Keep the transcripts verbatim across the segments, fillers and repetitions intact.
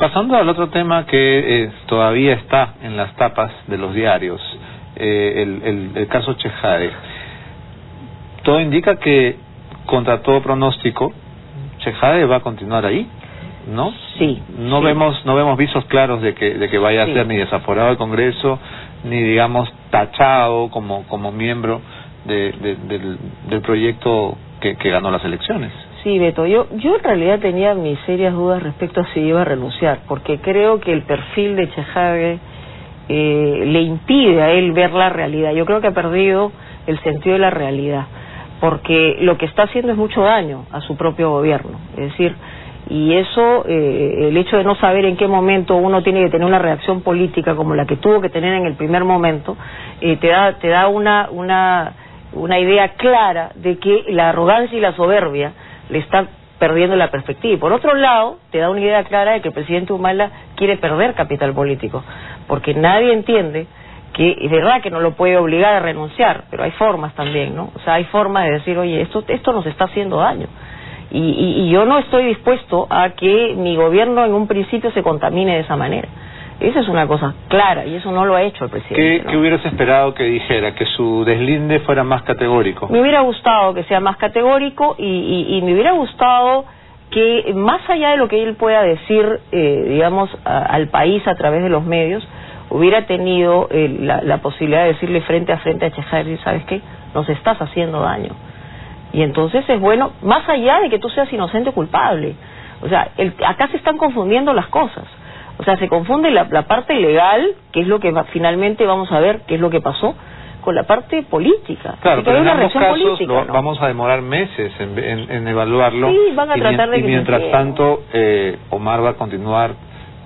Pasando al otro tema que eh, todavía está en las tapas de los diarios, eh, el, el, el caso Chehade. Todo indica que, contra todo pronóstico, Chehade va a continuar ahí, ¿no? Sí. No sí. vemos no vemos visos claros de que, de que vaya a sí. ser ni desaforado del Congreso, ni, digamos, tachado como, como miembro de, de, del, del proyecto que, que ganó las elecciones. Sí, Beto, yo, yo en realidad tenía mis serias dudas respecto a si iba a renunciar, porque creo que el perfil de Chehade eh, le impide a él ver la realidad. Yo creo que ha perdido el sentido de la realidad, porque lo que está haciendo es mucho daño a su propio gobierno. Es decir, y eso, eh, el hecho de no saber en qué momento uno tiene que tener una reacción política como la que tuvo que tener en el primer momento, eh, te da, te da una, una, una idea clara de que la arrogancia y la soberbia le están perdiendo la perspectiva. Y por otro lado, te da una idea clara de que el presidente Humala quiere perder capital político, porque nadie entiende que es verdad que no lo puede obligar a renunciar, pero hay formas también, ¿no? O sea, hay formas de decir, oye, esto esto nos está haciendo daño. Y, y, y yo no estoy dispuesto a que mi gobierno en un principio se contamine de esa manera. Esa es una cosa clara, y eso no lo ha hecho el presidente. ¿Qué, ¿no? ¿Qué hubieras esperado que dijera? ¿Que su deslinde fuera más categórico? Me hubiera gustado que sea más categórico, y, y, y me hubiera gustado que, más allá de lo que él pueda decir, eh, digamos, a, al país a través de los medios, hubiera tenido eh, la, la posibilidad de decirle frente a frente a Chehade, ¿sabes qué? Nos estás haciendo daño. Y entonces es bueno, más allá de que tú seas inocente o culpable. O sea, el, acá se están confundiendo las cosas. O sea, se confunde la, la parte legal, que es lo que va, finalmente vamos a ver qué es lo que pasó, con la parte política. Claro, pero en ambos casos política, lo, ¿no? vamos a demorar meses en, en, en evaluarlo. Sí, van a y tratar de y que mientras se tanto, eh, Omar va a continuar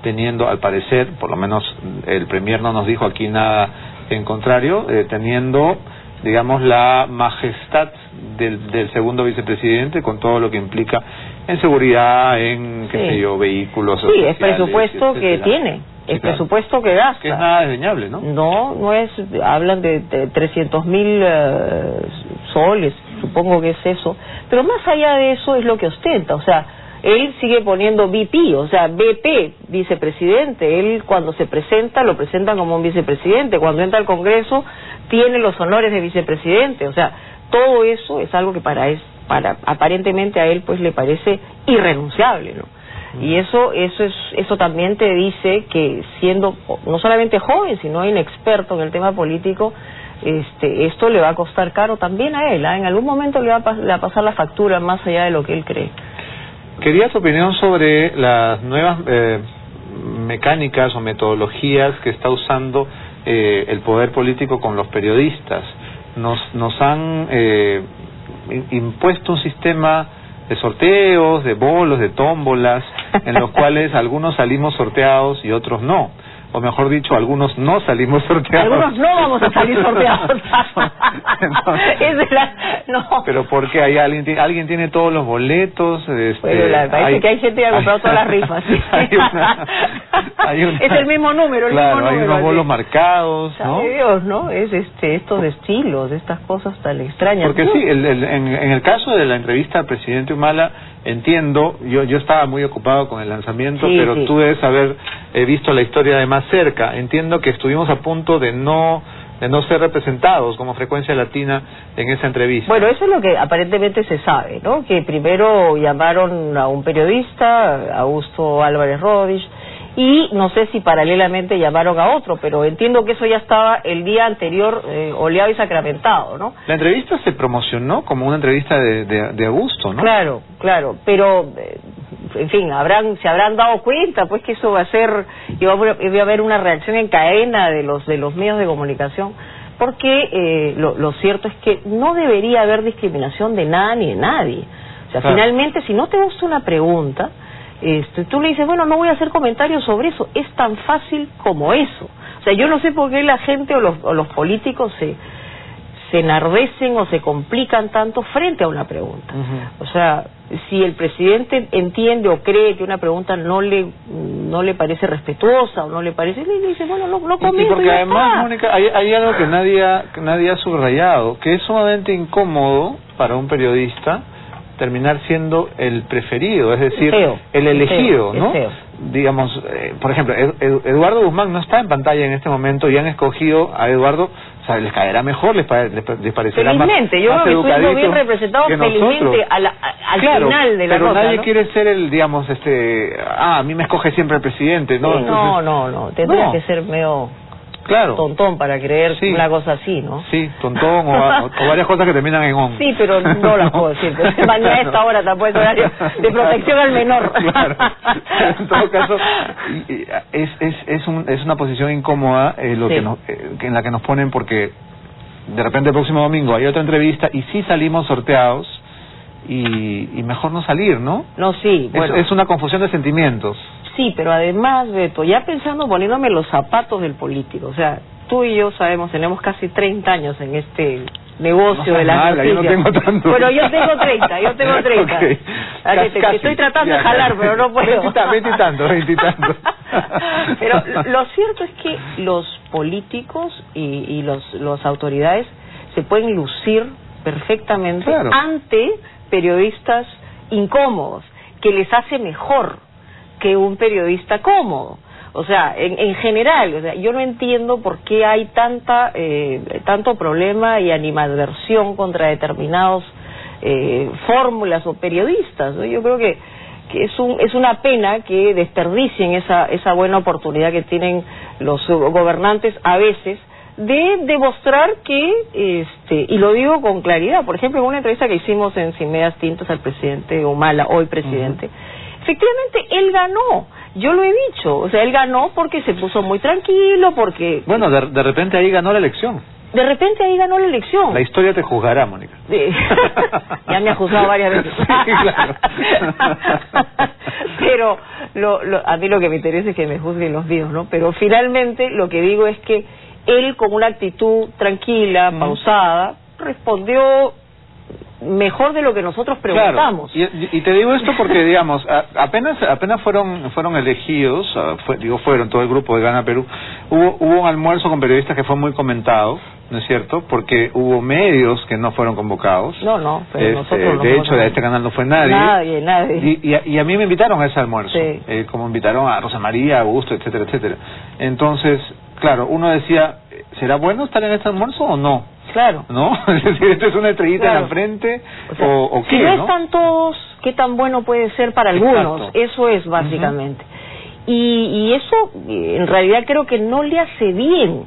teniendo, al parecer, por lo menos el premier no nos dijo aquí nada en contrario, eh, teniendo, digamos, la majestad del, del segundo vicepresidente, con todo lo que implica en seguridad, en, qué sí. sé yo, vehículos... Sí, es presupuesto que tiene, es sí, claro. presupuesto que gasta. Que es nada desdeñable, ¿no? No, no es... Hablan de, de trescientos mil uh, soles, supongo que es eso. Pero más allá de eso es lo que ostenta, o sea, él sigue poniendo V P, o sea, V P, vicepresidente. Él cuando se presenta, lo presentan como un vicepresidente. Cuando entra al Congreso, tiene los honores de vicepresidente. O sea, todo eso es algo que para es, para aparentemente a él pues le parece irrenunciable, ¿no? Y eso eso es eso también te dice que, siendo no solamente joven, sino inexperto en el tema político, este esto le va a costar caro también a él, ¿eh? En algún momento le va a, le va a pasar la factura más allá de lo que él cree. Quería tu opinión sobre las nuevas eh, mecánicas o metodologías que está usando eh, el poder político con los periodistas. Nos, nos han eh, impuesto un sistema de sorteos, de bolos, de tómbolas, en los cuales algunos salimos sorteados y otros no. O mejor dicho, algunos no salimos sorteados. Algunos no vamos a salir sorteados. no, es la... no. Pero porque hay alguien, alguien tiene todos los boletos. Este, bueno, la, parece hay... que hay gente que ha comprado todas las rifas. ¿Sí? hay una, hay una... Es el mismo número, el claro, mismo número. Claro, hay unos bolos así marcados, ¿no? Ay, Dios, ¿no? Es este, estos estilos, estas cosas tan extrañas. Porque ¿no? sí, el, el, en, en el caso de la entrevista al presidente Humala, entiendo, yo yo estaba muy ocupado con el lanzamiento, sí, pero sí. tú debes haber eh, visto la historia de más cerca. Entiendo que estuvimos a punto de no de no ser representados como Frecuencia Latina en esa entrevista. Bueno, eso es lo que aparentemente se sabe, ¿no? Que primero llamaron a un periodista, Augusto Álvarez Rodish, y no sé si paralelamente llamaron a otro, pero entiendo que eso ya estaba el día anterior eh, oleado y sacramentado, ¿no? La entrevista se promocionó como una entrevista de, de, de Augusto, ¿no? Claro, claro, pero, en fin, habrán se habrán dado cuenta, pues, que eso va a ser, que va a haber una reacción en cadena de los, de los medios de comunicación, porque eh, lo, lo cierto es que no debería haber discriminación de nada ni de nadie. O sea, claro. Finalmente, si no te gusta una pregunta, Este, tú le dices, bueno, no voy a hacer comentarios sobre eso. Es tan fácil como eso. O sea, yo no sé por qué la gente o los, o los políticos se, se enardecen o se complican tanto frente a una pregunta. Uh-huh. O sea, si el presidente entiende o cree que una pregunta no le no le parece respetuosa o no le parece, le dice, bueno, no, no comento. Y porque y ya además, está. Mónica, hay, hay algo que nadie ha, que nadie ha subrayado, que es sumamente incómodo para un periodista terminar siendo el preferido, es decir, feo, el elegido, feo, ¿no? digamos, eh, por ejemplo, Edu Eduardo Guzmán no está en pantalla en este momento y han escogido a Eduardo, o sea, les caerá mejor, les, pa les, pa les parecerá felizmente, más, yo más creo que estuvimos bien representados felizmente a la, a, al claro, final de la pero cosa, nadie ¿no? quiere ser el, digamos, este, ah, a mí me escoge siempre el presidente, ¿no? Sí, entonces, no, no, no, tendría no. que ser medio... Claro. Tontón para creer sí. una cosa así, ¿no? Sí, tontón o, a, o varias cosas que terminan en on. Sí, pero no las no. puedo decir. Mañana claro. a esta hora tampoco es horario de protección claro. al menor. Claro. En todo caso, es, es, es, un, es una posición incómoda eh, lo sí. que nos, eh, en la que nos ponen porque de repente el próximo domingo hay otra entrevista y sí salimos sorteados y, y mejor no salir, ¿no? No, sí. Bueno. Es, es una confusión de sentimientos. Sí, pero además, Beto, ya pensando, poniéndome los zapatos del político, o sea, tú y yo sabemos, tenemos casi treinta años en este negocio no de las mala, noticias. Yo no tengo tanto. Bueno, yo tengo treinta, yo tengo treinta. Okay. A que te, que estoy tratando ya, de jalar, ya. pero no puedo. veinte y tantos, veinte y tantos. Pero lo cierto es que los políticos y, y los, los autoridades se pueden lucir perfectamente claro. ante periodistas incómodos, que les hace mejor que un periodista cómodo, o sea, en, en general, o sea, yo no entiendo por qué hay tanta eh, tanto problema y animadversión contra determinados eh, fórmulas o periodistas, ¿no? Yo creo que, que es un es una pena que desperdicien esa esa buena oportunidad que tienen los gobernantes a veces de demostrar que, este, y lo digo con claridad, por ejemplo, en una entrevista que hicimos en Sin Medias Tintas al presidente Humala, hoy presidente, uh-huh. efectivamente, él ganó, yo lo he dicho, o sea, él ganó porque se puso muy tranquilo, porque... Bueno, de, de repente ahí ganó la elección. De repente ahí ganó la elección. La historia te juzgará, Mónica. Sí. Ya me ha juzgado varias veces. Sí, claro. Pero lo, lo, a mí lo que me interesa es que me juzguen los dios, ¿no? Pero finalmente lo que digo es que él con una actitud tranquila, mm. pausada, respondió... mejor de lo que nosotros preguntamos. Claro. Y, y te digo esto porque, digamos, a, apenas apenas fueron fueron elegidos, a, fue, digo fueron, todo el grupo de Gana Perú, hubo, hubo un almuerzo con periodistas que fue muy comentado, ¿no es cierto? Porque hubo medios que no fueron convocados. No, no, pero este, nosotros no de hecho, de este canal no fue nadie. Nadie, nadie. Y, y, a, y a mí me invitaron a ese almuerzo, sí. eh, como invitaron a Rosa María, a Augusto, etcétera, etcétera. Entonces, claro, uno decía, ¿será bueno estar en este almuerzo o no? Claro. ¿No? Es decir, esto es una estrellita claro. en la frente, o, sea, o, o qué, si no están todos, qué tan bueno puede ser para algunos. Exacto. Eso es, básicamente. Uh-huh. y, y eso, en realidad, creo que no le hace bien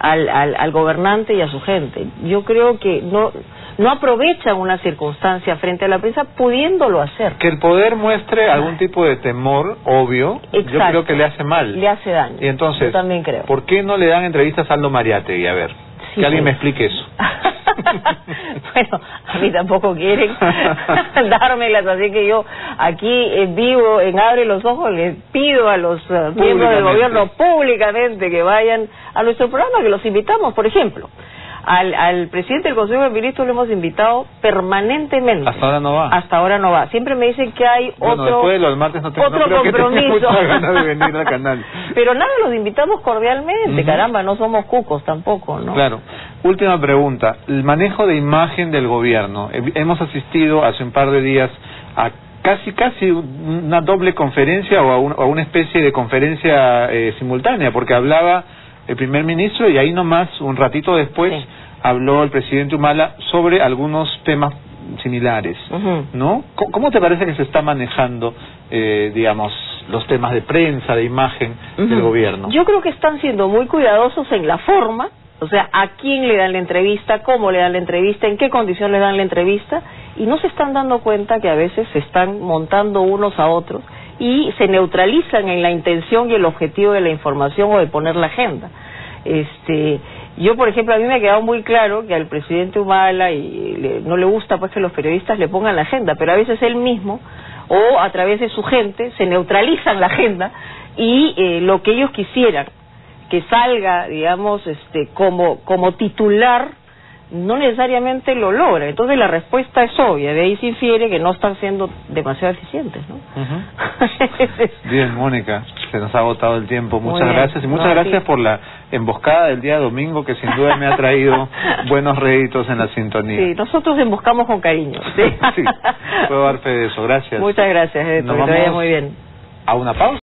al, al, al gobernante y a su gente. Yo creo que no... no aprovechan una circunstancia frente a la prensa pudiéndolo hacer. Que el poder muestre algún tipo de temor, obvio, exacto. yo creo que le hace mal. Le hace daño. Y entonces, yo también creo. ¿Por qué no le dan entrevistas a Aldo Mariátegui? A ver, sí, que sí. alguien me explique eso. Bueno, a mí tampoco quieren dármelas, así que yo aquí en vivo, en Abre los Ojos, les pido a los uh, miembros del gobierno públicamente que vayan a nuestro programa, que los invitamos, por ejemplo. Al, al presidente del Consejo de Ministros lo hemos invitado permanentemente. Hasta ahora no va. Hasta ahora no va. Siempre me dicen que hay otro, bueno, después de los martes no tengo, otro no compromiso. Que mucha ganas de venir al canal. Pero nada, los invitamos cordialmente. Uh-huh. Caramba, no somos cucos tampoco, ¿no? Claro. Última pregunta. El manejo de imagen del gobierno. Hemos asistido hace un par de días a casi casi una doble conferencia o a, un, a una especie de conferencia eh, simultánea, porque hablaba el primer ministro y ahí nomás, un ratito después, sí. habló el presidente Humala sobre algunos temas similares, uh-huh. ¿no? ¿Cómo te parece que se está manejando, eh, digamos, los temas de prensa, de imagen uh-huh. del gobierno? Yo creo que están siendo muy cuidadosos en la forma, o sea, a quién le dan la entrevista, cómo le dan la entrevista, en qué condiciones le dan la entrevista, y no se están dando cuenta que a veces se están montando unos a otros y se neutralizan en la intención y el objetivo de la información o de poner la agenda. Este, yo, por ejemplo, a mí me ha quedado muy claro que al presidente Humala y le, no le gusta pues que los periodistas le pongan la agenda, pero a veces él mismo o a través de su gente se neutralizan la agenda y eh, lo que ellos quisieran que salga, digamos, este, como, como titular no necesariamente lo logra. Entonces la respuesta es obvia, de ahí se infiere que no están siendo demasiado eficientes, ¿no? Uh-huh. Bien, Mónica, se nos ha agotado el tiempo. Muchas gracias y muchas no, gracias sí. por la emboscada del día domingo que sin duda me ha traído buenos réditos en la sintonía. Sí, nosotros emboscamos con cariño. Sí, sí, puedo dar fe de eso. Gracias. Muchas gracias, Edu, nos vamos que te vaya muy bien. A una pausa.